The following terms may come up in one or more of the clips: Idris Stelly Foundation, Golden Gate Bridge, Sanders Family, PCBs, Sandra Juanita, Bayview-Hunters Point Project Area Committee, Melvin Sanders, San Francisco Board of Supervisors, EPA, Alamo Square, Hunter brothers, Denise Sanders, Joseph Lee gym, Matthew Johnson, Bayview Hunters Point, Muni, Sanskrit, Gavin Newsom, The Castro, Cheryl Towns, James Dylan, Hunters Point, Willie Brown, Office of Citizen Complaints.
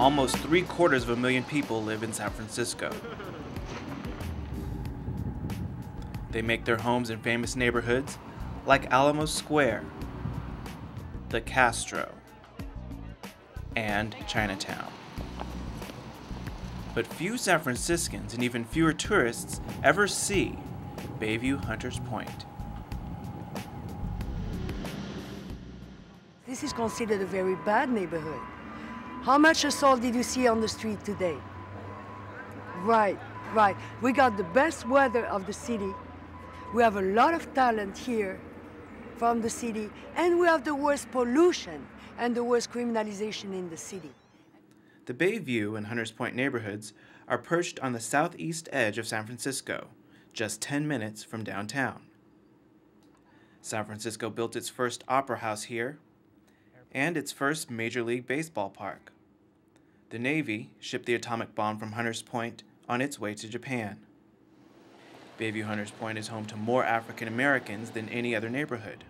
Almost 750,000 people live in San Francisco. They make their homes in famous neighborhoods like Alamo Square, The Castro, and Chinatown. But few San Franciscans and even fewer tourists ever see Bayview Hunters Point. This is considered a very bad neighborhood. How much assault did you see on the street today? Right. We got the best weather of the city. We have a lot of talent here from the city, and we have the worst pollution and the worst criminalization in the city. The Bayview and Hunters Point neighborhoods are perched on the southeast edge of San Francisco, just 10 minutes from downtown. San Francisco built its first opera house here and its first Major League Baseball park. The Navy shipped the atomic bomb from Hunters Point on its way to Japan. Bayview Hunters Point is home to more African Americans than any other neighborhood.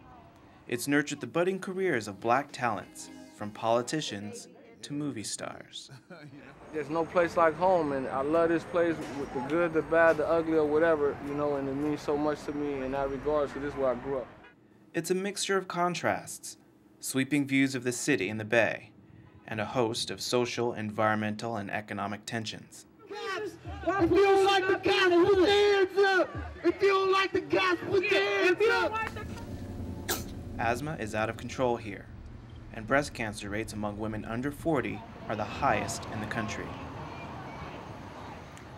It's nurtured the budding careers of black talents, from politicians to movie stars. There's no place like home, and I love this place with the good, the bad, the ugly, or whatever, you know, and it means so much to me in that regard, so this is where I grew up. It's a mixture of contrasts, sweeping views of the city and the bay, and a host of social, environmental, and economic tensions. If you don't like the gospel, hands up! If you don't like the gospel, hands up! Asthma is out of control here, and breast cancer rates among women under 40 are the highest in the country.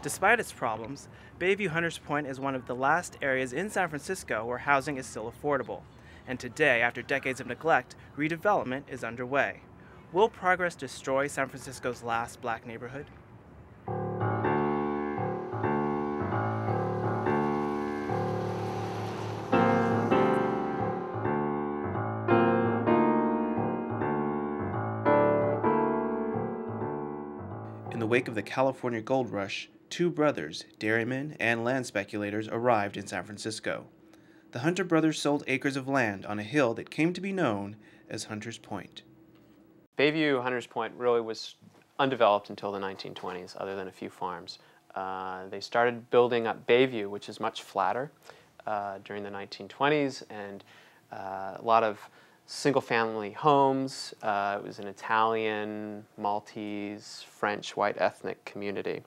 Despite its problems, Bayview Hunters Point is one of the last areas in San Francisco where housing is still affordable. And today, after decades of neglect, redevelopment is underway. Will progress destroy San Francisco's last black neighborhood? In the wake of the California gold rush, two brothers, dairymen and land speculators, arrived in San Francisco. The Hunter brothers sold acres of land on a hill that came to be known as Hunters Point. Bayview Hunters Point really was undeveloped until the 1920s, other than a few farms. They started building up Bayview, which is much flatter, during the 1920s, and a lot of single-family homes. It was an Italian, Maltese, French, white ethnic community.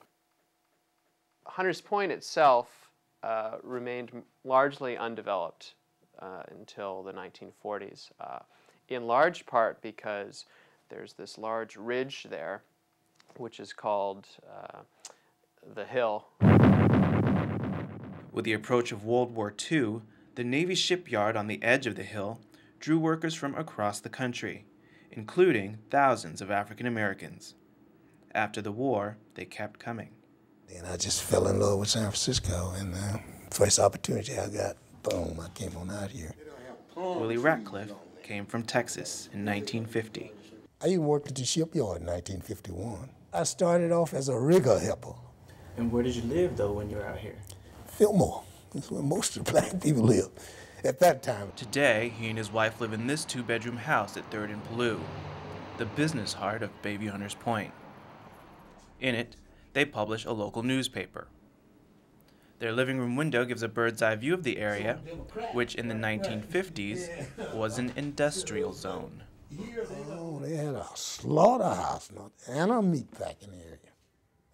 Hunters Point itself remained largely undeveloped until the 1940s, in large part because there's this large ridge there, which is called the Hill. With the approach of World War II, the Navy shipyard on the edge of the hill drew workers from across the country, including thousands of African Americans. After the war, they kept coming. And I just fell in love with San Francisco, and the first opportunity I got, boom, I came on out here. Willie Ratcliffe came from Texas in 1950. I even worked at the shipyard in 1951. I started off as a rigger helper. And where did you live, though, when you were out here? Fillmore. That's where most of the black people live at that time. Today, he and his wife live in this two-bedroom house at 3rd and Blue, the business heart of Bayview Hunters Point. In it, they publish a local newspaper. Their living room window gives a bird's eye view of the area, which in the 1950s was an industrial zone. Oh, they had a slaughterhouse and a meat packing area.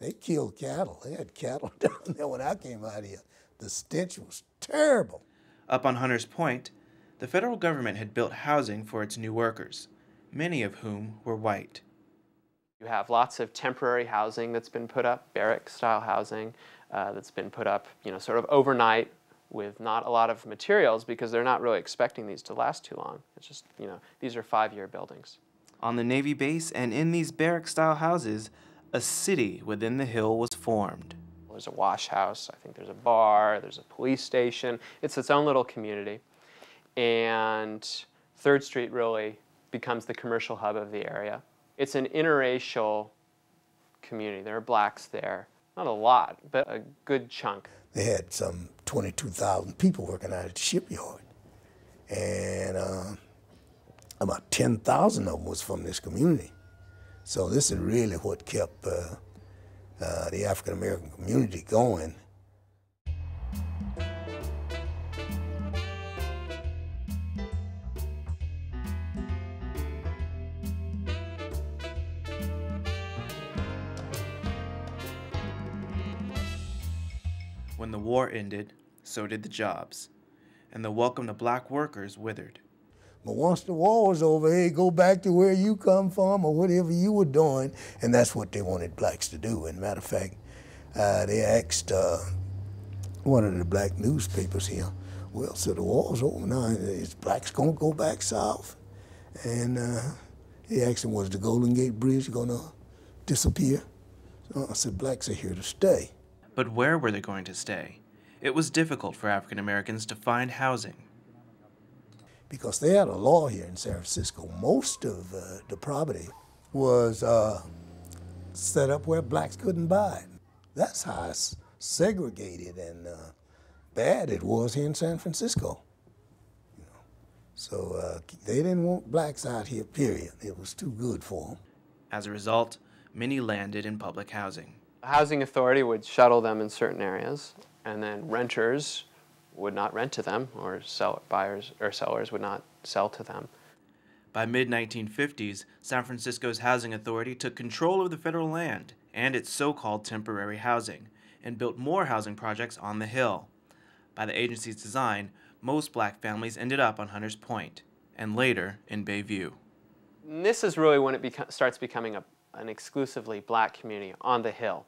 They killed cattle. They had cattle down there when I came out here. The stench was terrible. Up on Hunters Point, the federal government had built housing for its new workers, many of whom were white. You have lots of temporary housing that's been put up, barrack-style housing that's been put up, you know, sort of overnight with not a lot of materials because they're not really expecting these to last too long. It's just, you know, these are 5-year buildings. On the Navy base and in these barrack-style houses, a city within the hill was formed. There's a wash house, I think there's a bar, there's a police station. It's its own little community. And 3rd Street really becomes the commercial hub of the area. It's an interracial community. There are blacks there. Not a lot, but a good chunk. They had some 22,000 people working out at the shipyard. And about 10,000 of them was from this community. So this is really what kept the African-American community going. When the war ended, so did the jobs, and the welcome to black workers withered. But once the war was over, hey, go back to where you come from or whatever you were doing, and that's what they wanted blacks to do. And matter of fact, they asked one of the black newspapers here, well, so the war's over now, is blacks gonna go back south? And he asked him, was the Golden Gate Bridge gonna disappear? So I said, blacks are here to stay. But where were they going to stay? It was difficult for African Americans to find housing. Because they had a law here in San Francisco. Most of the property was set up where blacks couldn't buy it. That's how segregated and bad it was here in San Francisco. You know? So they didn't want blacks out here, period. It was too good for them. As a result, many landed in public housing. The housing authority would shuttle them in certain areas, and then renters would not rent to them, or buyers or sellers would not sell to them. By mid-1950s, San Francisco's housing authority took control of the federal land and its so-called temporary housing, and built more housing projects on the Hill. By the agency's design, most black families ended up on Hunters Point, and later in Bayview. And this is really when it starts becoming an exclusively black community on the Hill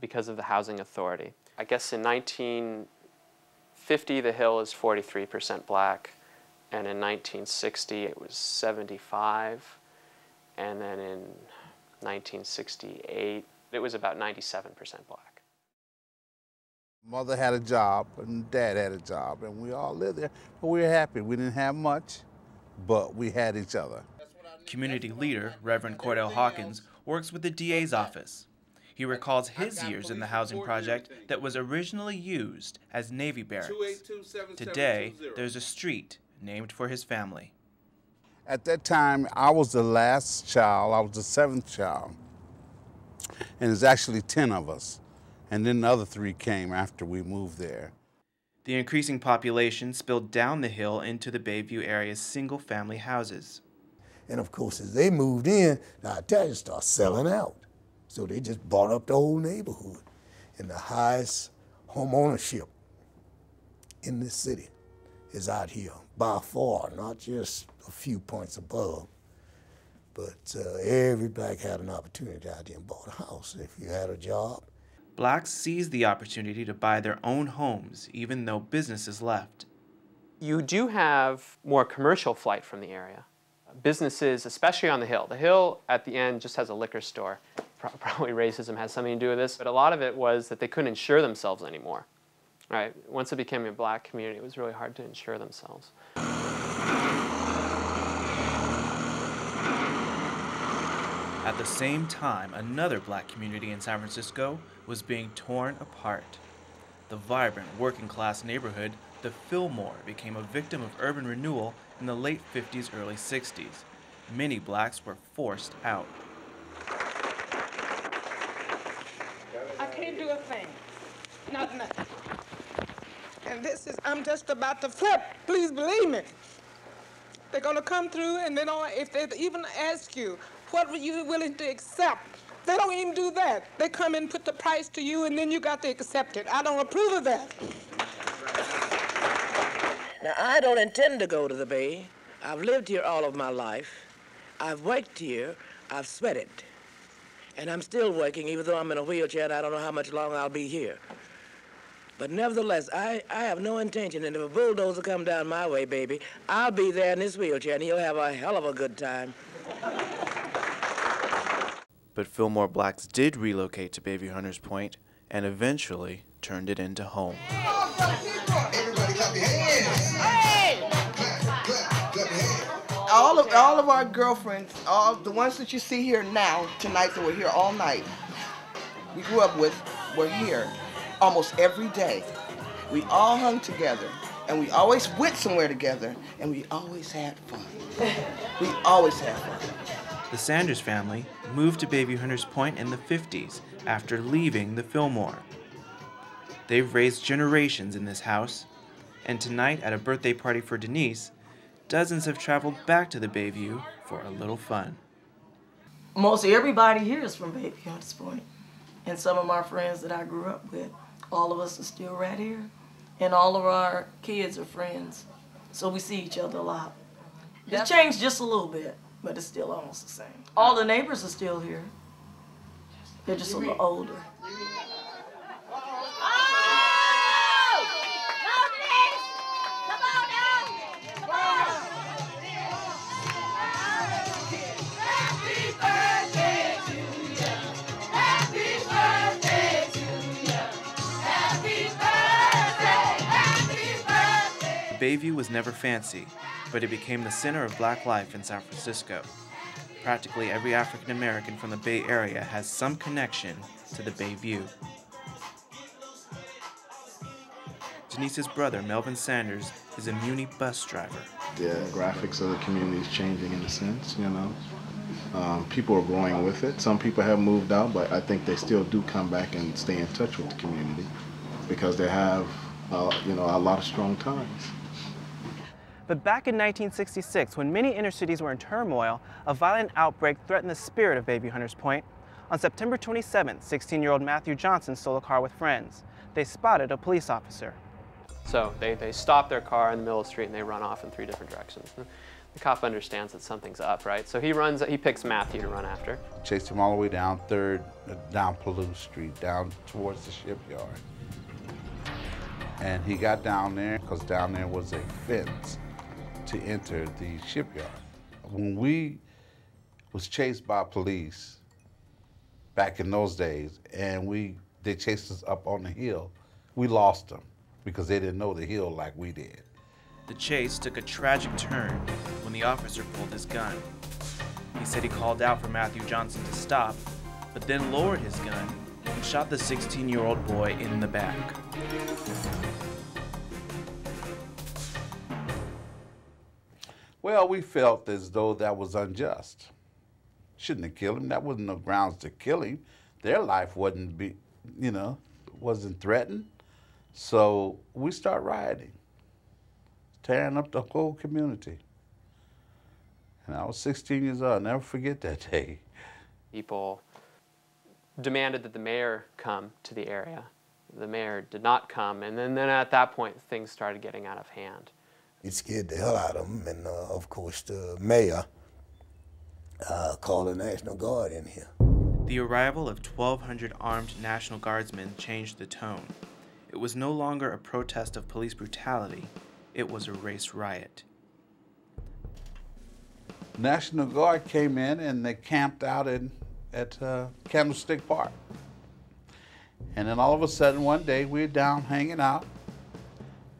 because of the housing authority. I guess in 1950, the Hill is 43% black, and in 1960, it was 75, and then in 1968, it was about 97% black. Mother had a job, and Dad had a job, and we all lived there, but we were happy. We didn't have much, but we had each other. Community leader, Reverend Cordell Hawkins, works with the DA's office. He recalls his years in the housing project that was originally used as Navy barracks. Today, there's a street named for his family. At that time, I was the last child. I was the 7th child. And there's actually 10 of us. And then the other 3 came after we moved there. The increasing population spilled down the Hill into the Bayview area's single-family houses. And of course, as they moved in, the Italians started selling out. So they just bought up the whole neighborhood and the highest home ownership in this city is out here by far, not just a few points above, but every black had an opportunity out here and bought a house if you had a job. Blacks seized the opportunity to buy their own homes even though businesses left. You do have more commercial flight from the area. Businesses, especially on the Hill. The Hill at the end just has a liquor store. Probably racism has something to do with this, but a lot of it was that they couldn't insure themselves anymore. Right? Once it became a black community, it was really hard to insure themselves. At the same time, another black community in San Francisco was being torn apart. The vibrant working-class neighborhood, the Fillmore, became a victim of urban renewal in the late 50s, early 60s. Many blacks were forced out. Can't do a thing, not nothing. And this is, I'm just about to flip, please believe me. They're gonna come through and they don't, if they even ask you, what were you willing to accept? They don't even do that. They come and put the price to you and then you got to accept it. I don't approve of that. Now, I don't intend to go to the Bay. I've lived here all of my life. I've worked here, I've sweated. And I'm still working, even though I'm in a wheelchair and I don't know how much longer I'll be here. But nevertheless, I have no intention, and if a bulldozer comes down my way, baby, I'll be there in this wheelchair and he'll have a hell of a good time. But Fillmore blacks did relocate to Bayview Hunters Point and eventually turned it into home. Everybody clap your hands. Hey! All of our girlfriends, all the ones that you see here now, tonight, that were here all night, we grew up with, were here almost every day. We all hung together, and we always went somewhere together, and we always had fun. We always had fun. The Sanders family moved to Bayview Hunters Point in the 50s after leaving the Fillmore. They've raised generations in this house, and tonight at a birthday party for Denise, dozens have traveled back to the Bayview for a little fun. Mostly everybody here is from Bayview Hunters Point, and some of my friends that I grew up with, all of us are still right here, and all of our kids are friends, so we see each other a lot. It's changed just a little bit, but it's still almost the same. All the neighbors are still here. They're just a little older. Bayview was never fancy, but it became the center of black life in San Francisco. Practically every African American from the Bay Area has some connection to the Bayview. Denise's brother, Melvin Sanders, is a Muni bus driver. The graphics of the community is changing in a sense, you know. People are growing with it. Some people have moved out, but I think they still do come back and stay in touch with the community because they have, you know, a lot of strong ties. But back in 1966, when many inner cities were in turmoil, a violent outbreak threatened the spirit of Bayview Hunters Point. On September 27th, 16-year-old Matthew Johnson stole a car with friends. They spotted a police officer. So they stop their car in the middle of the street and they run off in three different directions. The cop understands that something's up, right? So he runs, he picks Matthew to run after. Chased him all the way down 3rd, down Palouse Street, down towards the shipyard. And he got down there because down there was a fence to enter the shipyard. When we was chased by police back in those days, and they chased us up on the hill, we lost them because they didn't know the hill like we did. The chase took a tragic turn when the officer pulled his gun. He said he called out for Matthew Johnson to stop, but then lowered his gun and shot the 16-year-old boy in the back. Well, we felt as though that was unjust. Shouldn't have killed him. That wasn't no grounds to kill him. Their life wasn't threatened. So we start rioting, tearing up the whole community. And I was 16 years old. I'll never forget that day. People demanded that the mayor come to the area. The mayor did not come. And then at that point, things started getting out of hand. It scared the hell out of them, and of course the mayor called the National Guard in here. The arrival of 1,200 armed National Guardsmen changed the tone. It was no longer a protest of police brutality, it was a race riot. National Guard came in and they camped out at Candlestick Park. And then all of a sudden one day we were down hanging out,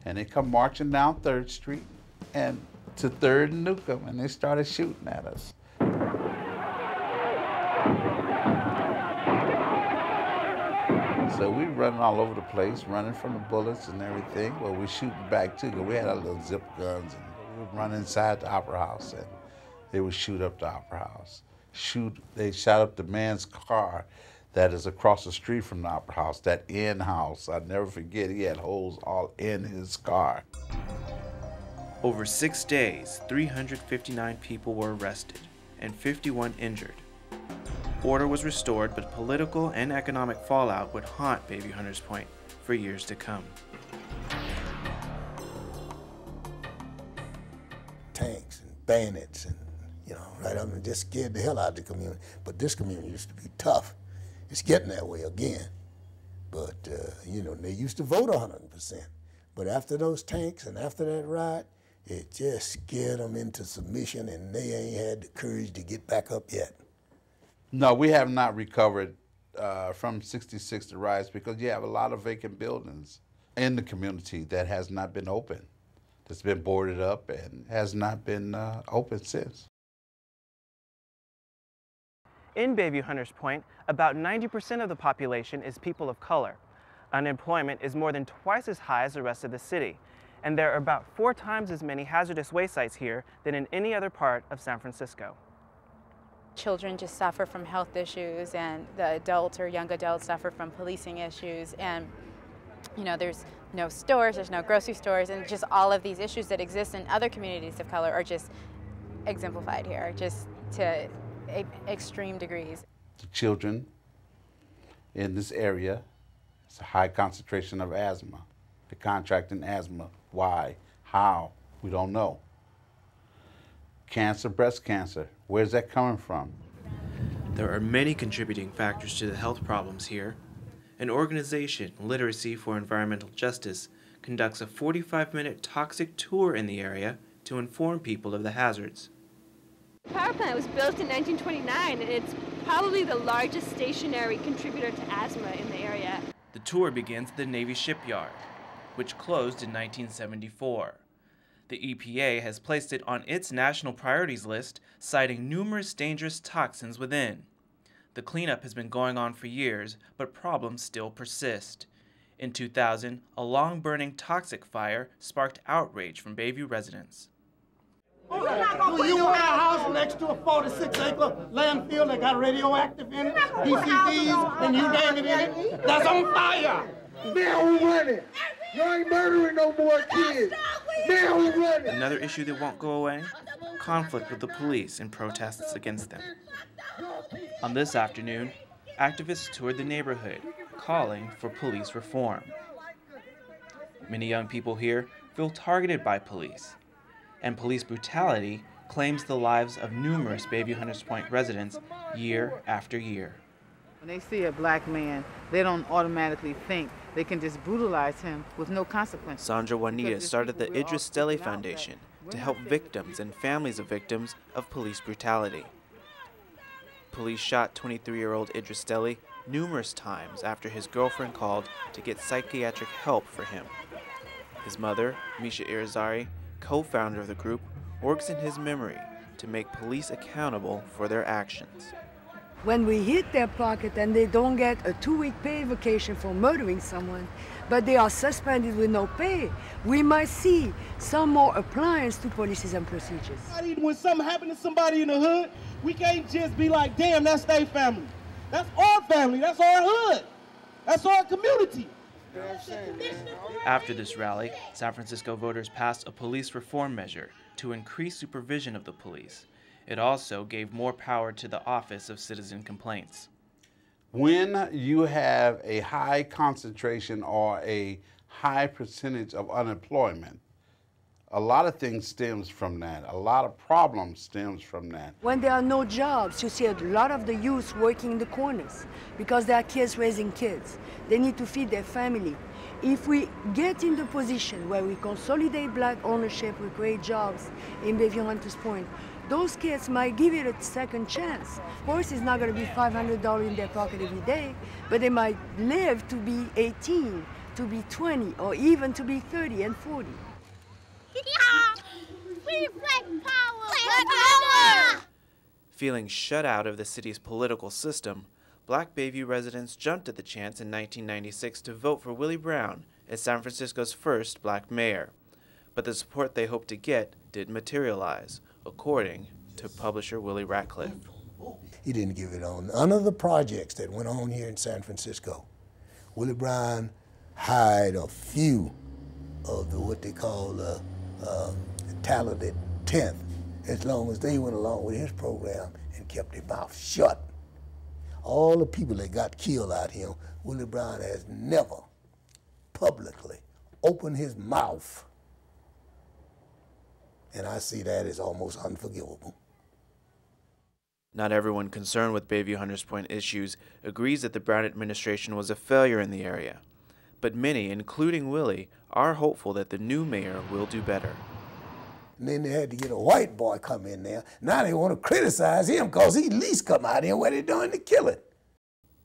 and they come marching down 3rd Street and to 3rd and Newcomb, and they started shooting at us. So we running all over the place, running from the bullets and everything. Well, we shooting back too, because we had our little zip guns, and we would run inside the Opera House, and they would shoot up the Opera House. They shot up the man's car that is across the street from the Opera House, that inn house. I'll never forget, he had holes all in his car. Over 6 days, 359 people were arrested and 51 injured. Order was restored, but political and economic fallout would haunt Bayview Hunters Point for years to come. Tanks and bayonets and, you know, right up and just scared the hell out of the community. But this community used to be tough. It's getting that way again, but you know, they used to vote 100%. But after those tanks and after that riot, it just scared them into submission, and they ain't had the courage to get back up yet. No, we have not recovered from 66 to riots because you have a lot of vacant buildings in the community that has not been open, that's been boarded up and has not been open since. In Bayview Hunters Point, about 90% of the population is people of color. Unemployment is more than twice as high as the rest of the city, and there are about 4 times as many hazardous waste sites here than in any other part of San Francisco. children just suffer from health issues, and the adults or young adults suffer from policing issues, and you know, there's no stores, there's no grocery stores, and just all of these issues that exist in other communities of color are just exemplified here, just to extreme degrees. The children in this area, it's a high concentration of asthma. They're contracting asthma. Why? How? We don't know. Cancer, breast cancer. Where's that coming from? There are many contributing factors to the health problems here. An organization, Literacy for Environmental Justice, conducts a 45-minute toxic tour in the area to inform people of the hazards. The power plant was built in 1929, and it's probably the largest stationary contributor to asthma in the area. The tour begins at the Navy shipyard, which closed in 1974. The EPA has placed it on its national priorities list, citing numerous dangerous toxins within. The cleanup has been going on for years, but problems still persist. In 2000, a long-burning toxic fire sparked outrage from Bayview residents. Do you want a house next to a 46-acre landfill that got radioactive in it, PCBs, and you name it in it? That's on fire! Now we run it! You ain't murdering no more kids! Now we run it! Another issue that won't go away? Conflict with the police and protests against them. On this afternoon, activists toured the neighborhood, calling for police reform. Many young people here feel targeted by police, and police brutality claims the lives of numerous Bayview Hunters Point residents year after year. When they see a black man, they don't automatically think they can just brutalize him with no consequence. Sandra Juanita started the Idris Stelly Foundation to help victims and families of victims of police brutality. Police shot 23-year-old Idris Stelly numerous times after his girlfriend called to get psychiatric help for him. His mother, Misha Irizarry, co-founder of the group, works in his memory to make police accountable for their actions. When we hit their pocket and they don't get a 2-week pay vacation for murdering someone, but they are suspended with no pay, we might see some more appliance to policies and procedures. When something happened to somebody in the hood, we can't just be like, damn, that's their family. That's our family, that's our hood, that's our community. After this rally, San Francisco voters passed a police reform measure to increase supervision of the police. It also gave more power to the Office of Citizen Complaints. When you have a high concentration or a high percentage of unemployment, a lot of things stems from that. A lot of problems stems from that. When there are no jobs, you see a lot of the youth working in the corners because there are kids raising kids. They need to feed their family. If we get in the position where we consolidate black ownership, we create jobs in Bayview Hunters Point, those kids might give it a second chance. Of course, it's not going to be $500 in their pocket every day, but they might live to be 18, to be 20, or even to be 30 and 40. Black power. Feeling shut out of the city's political system, Black Bayview residents jumped at the chance in 1996 to vote for Willie Brown as San Francisco's first black mayor. But the support they hoped to get didn't materialize, according to publisher Willie Ratcliffe. He didn't give it on none of the projects that went on here in San Francisco. Willie Brown hired a few of the what they call talented 10th, as long as they went along with his program and kept their mouth shut. All the people that got killed out here, Willie Brown has never publicly opened his mouth. And I see that as almost unforgivable. Not everyone concerned with Bayview Hunters Point issues agrees that the Brown administration was a failure in the area. But many, including Willie, are hopeful that the new mayor will do better. And then they had to get a white boy come in there. Now they want to criticize him because he at least come out here where they're doing the killing.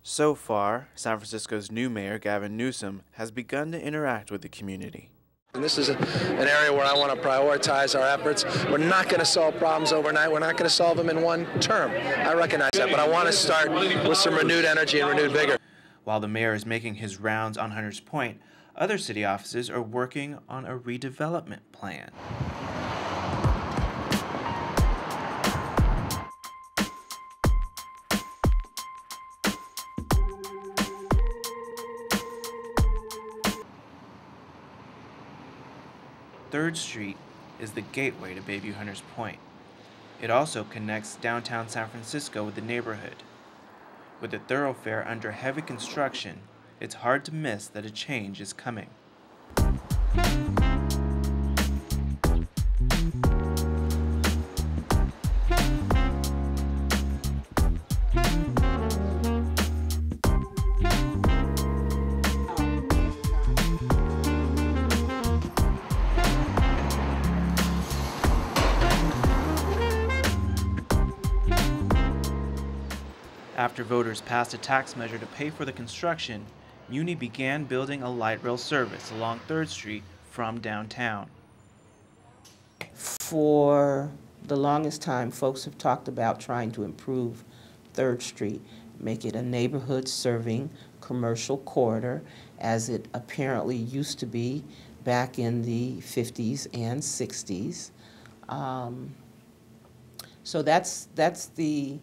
So far, San Francisco's new mayor, Gavin Newsom, has begun to interact with the community. And this is an area where I want to prioritize our efforts. We're not going to solve problems overnight. We're not going to solve them in one term. I recognize that, but I want to start with some renewed energy and renewed vigor. While the mayor is making his rounds on Hunters Point, other city offices are working on a redevelopment plan. 3rd Street is the gateway to Bayview Hunters Point. It also connects downtown San Francisco with the neighborhood. With the thoroughfare under heavy construction, it's hard to miss that a change is coming. After voters passed a tax measure to pay for the construction, Muni began building a light rail service along 3rd Street from downtown. For the longest time, folks have talked about trying to improve 3rd Street, make it a neighborhood-serving commercial corridor, as it apparently used to be back in the 50s and 60s. So that's the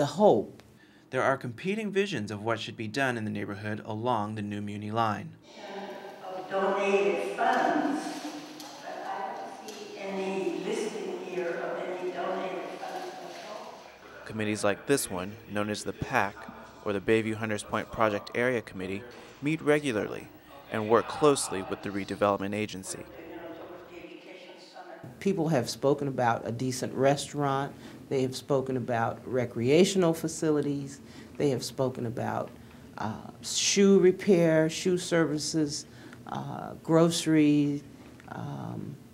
hope. There are competing visions of what should be done in the neighborhood along the new Muni line. Of donated funds, but I don't see any listing here of any donated funds at all. Committees like this one, known as the PAC, or the Bayview Hunters Point Project Area Committee, meet regularly and work closely with the redevelopment agency. People have spoken about a decent restaurant. They have spoken about recreational facilities. They have spoken about shoe repair, shoe services, groceries,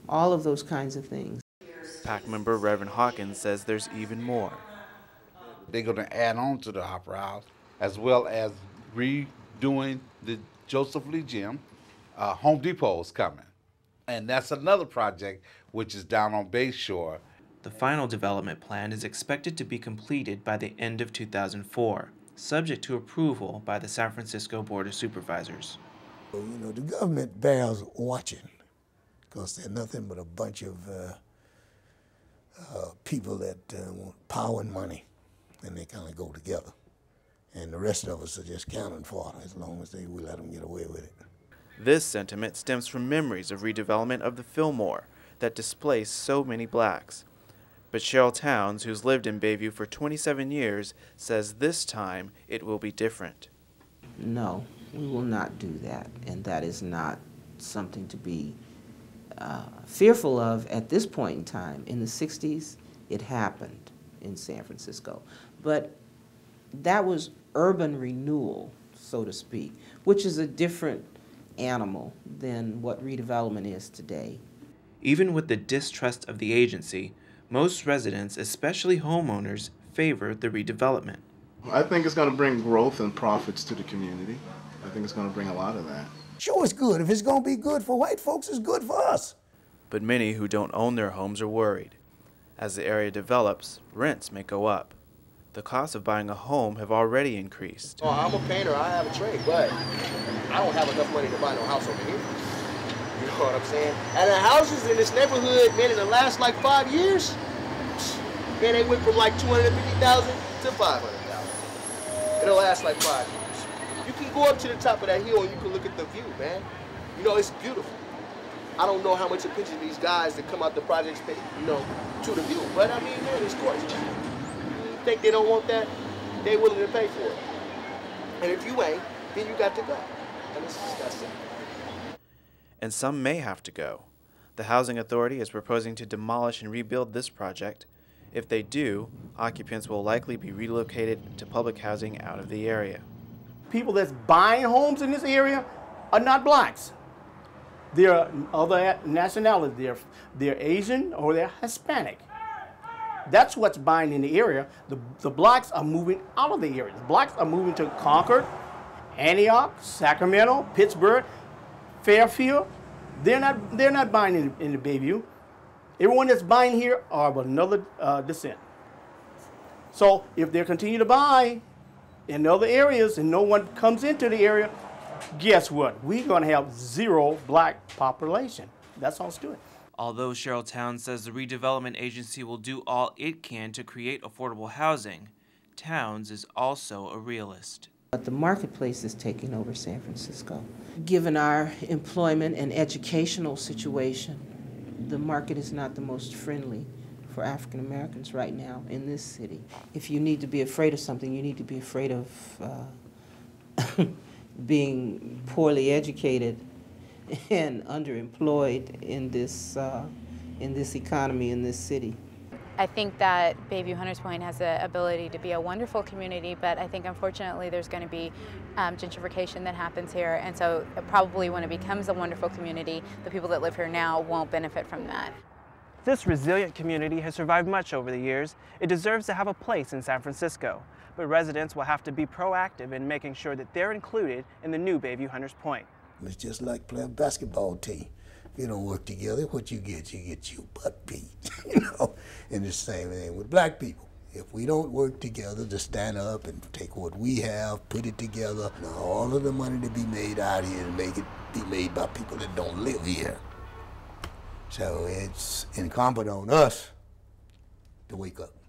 all of those kinds of things. PAC member Reverend Hawkins says there's even more. They're going to add on to the Opera House, as well as redoing the Joseph Lee gym. Home Depot is coming. And that's another project which is down on Bayshore. The final development plan is expected to be completed by the end of 2004, subject to approval by the San Francisco Board of Supervisors. You know, the government bears watching, because they're nothing but a bunch of people that want power and money, and they kind of go together. And the rest of us are just counting for it, as long as they will let them get away with it. This sentiment stems from memories of redevelopment of the Fillmore that displaced so many blacks. But Cheryl Towns, who's lived in Bayview for 27 years, says this time it will be different. No, we will not do that, and that is not something to be fearful of at this point in time. In the 60s, it happened in San Francisco, but that was urban renewal, so to speak, which is a different animal than what redevelopment is today. Even with the distrust of the agency, most residents, especially homeowners, favor the redevelopment. I think it's going to bring growth and profits to the community. I think it's going to bring a lot of that. Sure, it's good. If it's going to be good for white folks, it's good for us. But many who don't own their homes are worried. As the area develops, rents may go up. The costs of buying a home have already increased. Oh, I'm a painter. I have a trade, but I don't have enough money to buy no house over here. You know what I'm saying? And the houses in this neighborhood, man, in the last like 5 years, man, they went from like $250,000 to $500,000 in the last like 5 years. You can go up to the top of that hill and you can look at the view, man. You know, it's beautiful. I don't know how much attention these guys that come out the projects pay, you know, to the view, but I mean, man, it's gorgeous. You think they don't want that? They're willing to pay for it. And if you ain't, then you got to go. And it's disgusting. And some may have to go. The Housing Authority is proposing to demolish and rebuild this project. If they do, occupants will likely be relocated to public housing out of the area. People that's buying homes in this area are not blacks. They're other nationalities. They're Asian or they're Hispanic. That's what's buying in the area. The blacks are moving out of the area. The blacks are moving to Concord, Antioch, Sacramento, Pittsburgh, Fairfield. They're not buying in the Bayview. Everyone that's buying here are of another descent. So if they continue to buy in other areas and no one comes into the area, guess what? We're going to have zero black population. That's all it's doing. Although Cheryl Towns says the redevelopment agency will do all it can to create affordable housing, Towns is also a realist. But the marketplace is taking over San Francisco. Given our employment and educational situation, the market is not the most friendly for African Americans right now in this city. If you need to be afraid of something, you need to be afraid of being poorly educated and underemployed in this economy, in this city. I think that Bayview Hunters Point has the ability to be a wonderful community, but I think unfortunately there's going to be gentrification that happens here, and so probably when it becomes a wonderful community, the people that live here now won't benefit from that. This resilient community has survived much over the years. It deserves to have a place in San Francisco, but residents will have to be proactive in making sure that they're included in the new Bayview Hunters Point. It's just like playing basketball team. If you don't work together, what you get your butt beat, you know? And the same thing with black people. If we don't work together to stand up and take what we have, put it together, all of the money to be made out here and make it be made by people that don't live here. So it's incumbent on us to wake up.